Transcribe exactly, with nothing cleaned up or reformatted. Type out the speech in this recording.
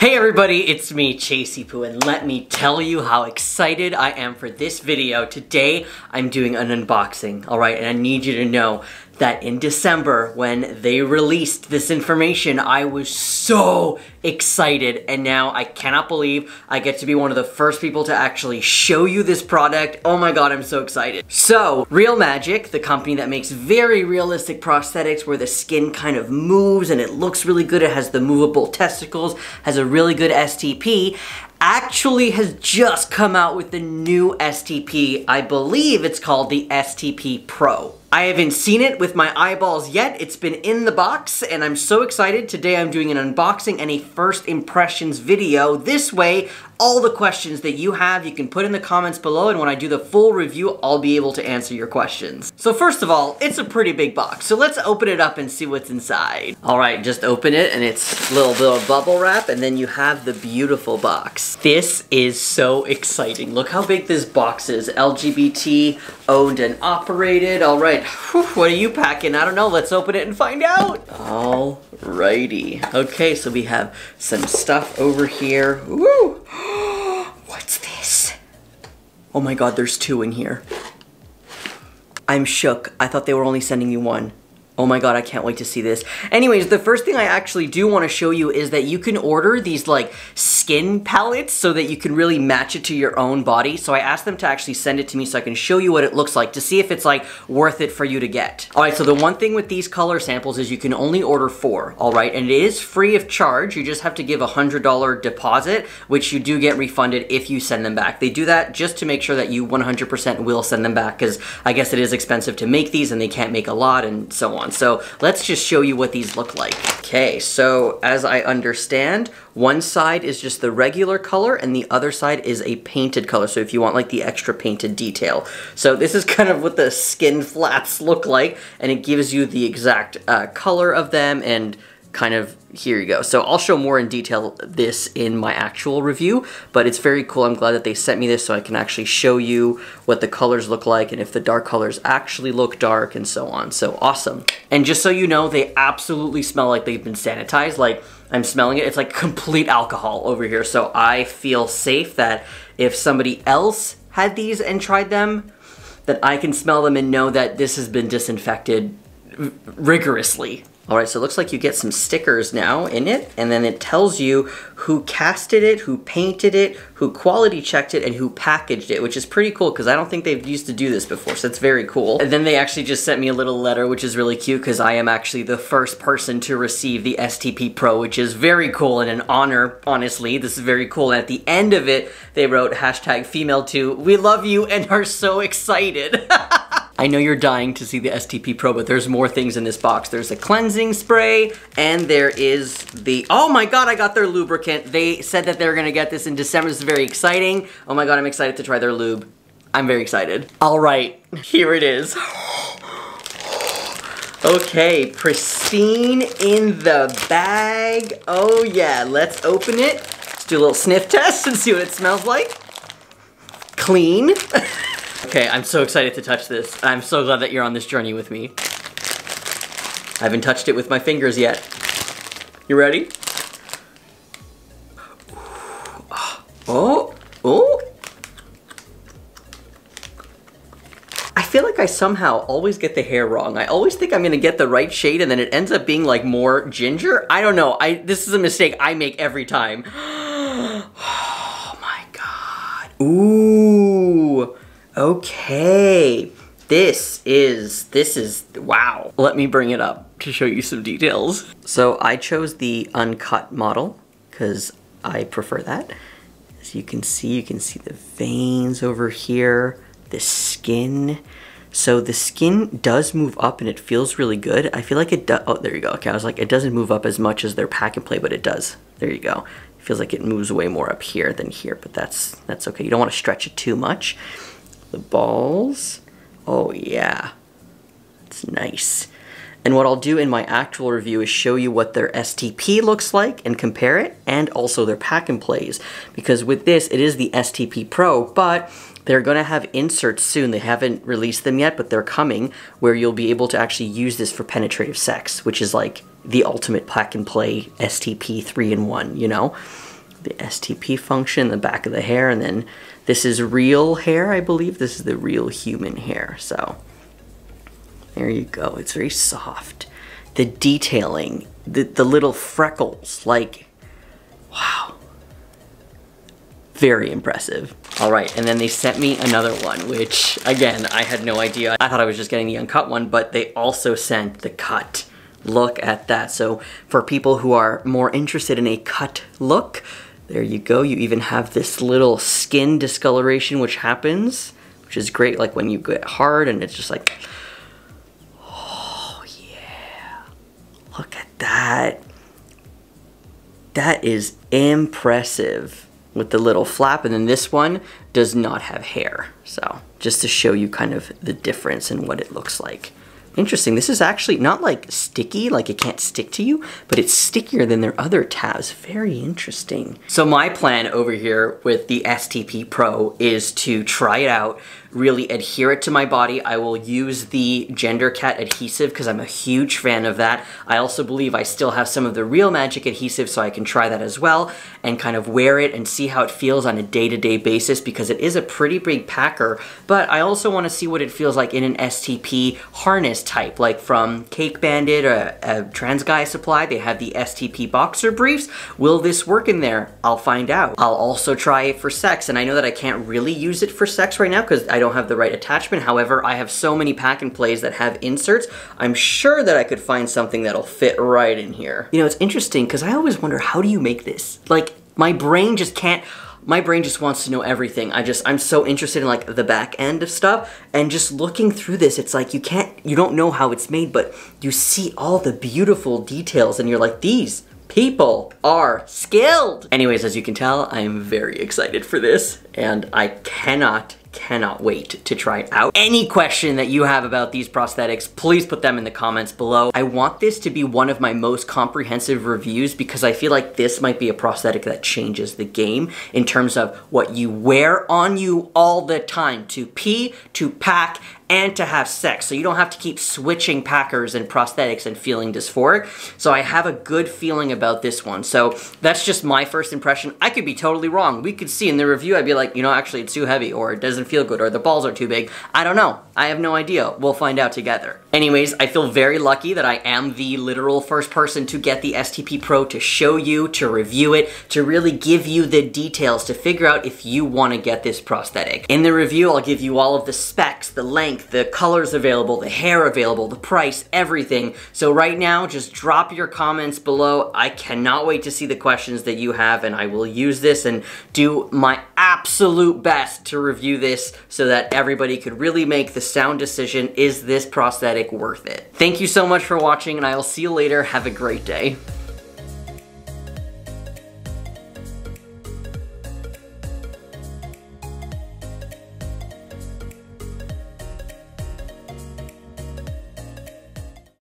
Hey everybody, it's me, Chasey Poo, and let me tell you how excited I am for this video. Today, I'm doing an unboxing, all right? And I need you to know that in December, when they released this information, I was so excited, and now I cannot believe I get to be one of the first people to actually show you this product. Oh my god, I'm so excited. So, Reel Magik, the company that makes very realistic prosthetics where the skin kind of moves and it looks really good, it has the movable testicles, has a really good S T P, actually has just come out with the new S T P. I believe it's called the S T P Pro. I haven't seen it with my eyeballs yet. It's been in the box and I'm so excited. Today I'm doing an unboxing and a first impressions video. This way, all the questions that you have, you can put in the comments below, and when I do the full review, I'll be able to answer your questions. So first of all, it's a pretty big box. So let's open it up and see what's inside. All right, just open it and it's a little bit of bubble wrap, and then you have the beautiful box. This is so exciting. Look how big this box is. L G B T owned and operated. All right. Whew, what are you packing? I don't know. Let's open it and find out. Alrighty. Okay, so we have some stuff over here. Woo! What's this? Oh my god, there's two in here. I'm shook. I thought they were only sending you one. Oh my god, I can't wait to see this. Anyways, the first thing I actually do want to show you is that you can order these like skin palettes so that you can really match it to your own body. So I asked them to actually send it to me so I can show you what it looks like to see if it's like worth it for you to get. All right, so the one thing with these color samples is you can only order four, all right? And it is free of charge. You just have to give a one hundred dollar deposit, which you do get refunded if you send them back. They do that just to make sure that you one hundred percent will send them back, because I guess it is expensive to make these and they can't make a lot and so on. So let's just show you what these look like. Okay, so as I understand, one side is just the regular color and the other side is a painted color. So if you want like the extra painted detail. So this is kind of what the skin flaps look like, and it gives you the exact uh, color of them and kind of, here you go. So I'll show more in detail this in my actual review, but it's very cool. I'm glad that they sent me this so I can actually show you what the colors look like and if the dark colors actually look dark and so on. So awesome. And just so you know, they absolutely smell like they've been sanitized. Like, I'm smelling it. It's like complete alcohol over here. So I feel safe that if somebody else had these and tried them, that I can smell them and know that this has been disinfected rigorously. All right, so it looks like you get some stickers now in it, and then it tells you who casted it, who painted it, who quality checked it, and who packaged it, which is pretty cool because I don't think they've used to do this before, so it's very cool. And then they actually just sent me a little letter, which is really cute because I am actually the first person to receive the S T P Pro, which is very cool and an honor, honestly. This is very cool. And at the end of it, they wrote hashtag female two, we love you and are so excited. I know you're dying to see the S T P Pro, but there's more things in this box. There's a cleansing spray, and there is the, oh my god, I got their lubricant. They said that they were gonna get this in December. This is very exciting. Oh my god, I'm excited to try their lube. I'm very excited. All right, here it is. Okay, pristine in the bag. Oh yeah, let's open it. Let's do a little sniff test and see what it smells like. Clean. Okay, I'm so excited to touch this. I'm so glad that you're on this journey with me. I haven't touched it with my fingers yet. You ready? Oh, oh. I feel like I somehow always get the hair wrong. I always think I'm gonna get the right shade and then it ends up being like more ginger. I don't know, I this is a mistake I make every time. Oh my god. Ooh. Okay, this is, this is, wow. Let me bring it up to show you some details. So I chose the uncut model because I prefer that. As you can see, you can see the veins over here, the skin. So the skin does move up and it feels really good. I feel like it does, oh, there you go. Okay, I was like, it doesn't move up as much as their pack and play, but it does. There you go. It feels like it moves way more up here than here, but that's, that's okay. You don't want to stretch it too much. The balls, oh yeah, it's nice. And what I'll do in my actual review is show you what their S T P looks like and compare it, and also their pack and plays. Because with this, it is the S T P Pro, but they're gonna have inserts soon. They haven't released them yet, but they're coming, where you'll be able to actually use this for penetrative sex, which is like the ultimate pack and play S T P three in one, you know? the S T P function in the back of the hair, and then this is real hair, I believe. This is the real human hair, so there you go. It's very soft. The detailing, the, the little freckles, like, wow. Very impressive. All right, and then they sent me another one, which again, I had no idea. I thought I was just getting the uncut one, but they also sent the cut. Look at that. So for people who are more interested in a cut look, there you go. You even have this little skin discoloration, which happens, which is great. Like when you get hard and it's just like, oh yeah, look at that. That is impressive with the little flap. And then this one does not have hair. So just to show you kind of the difference in what it looks like. Interesting, this is actually not like sticky, like it can't stick to you, but it's stickier than their other tabs. Very interesting. So my plan over here with the S T P Pro is to try it out, really adhere it to my body. I will use the Gender Cat adhesive because I'm a huge fan of that. I also believe I still have some of the Reel Magik adhesive, so I can try that as well and kind of wear it and see how it feels on a day-to-day basis, because it is a pretty big packer, but I also want to see what it feels like in an S T P harness type, like from Cake Bandit or a Trans Guy Supply. They have the S T P boxer briefs. Will this work in there? I'll find out. I'll also try it for sex, and I know that I can't really use it for sex right now because I I don't have the right attachment. However, I have so many pack and plays that have inserts. I'm sure that I could find something that'll fit right in here. You know, it's interesting because I always wonder, how do you make this? Like, my brain just can't, my brain just wants to know everything. I just, I'm so interested in like the back end of stuff, and just looking through this, it's like you can't, you don't know how it's made, but you see all the beautiful details and you're like, these people are skilled. Anyways, as you can tell, I am very excited for this and I cannot Cannot wait to try it out. Any question that you have about these prosthetics, please put them in the comments below. I want this to be one of my most comprehensive reviews because I feel like this might be a prosthetic that changes the game in terms of what you wear on you all the time, to pee, to pack, and to have sex. So you don't have to keep switching packers and prosthetics and feeling dysphoric. So I have a good feeling about this one. So that's just my first impression. I could be totally wrong. We could see in the review, I'd be like, you know, actually it's too heavy, or it doesn't feel good, or the balls are too big. I don't know. I have no idea. We'll find out together. Anyways, I feel very lucky that I am the literal first person to get the S T P Pro, to show you, to review it, to really give you the details, to figure out if you want to get this prosthetic. In the review, I'll give you all of the specs, the length, the colors available, the hair available, the price, everything. So right now, just drop your comments below. I cannot wait to see the questions that you have, and I will use this and do my absolute best to review this so that everybody could really make the sound decision, is this prosthetic worth it? Thank you so much for watching, and I'll see you later. Have a great day.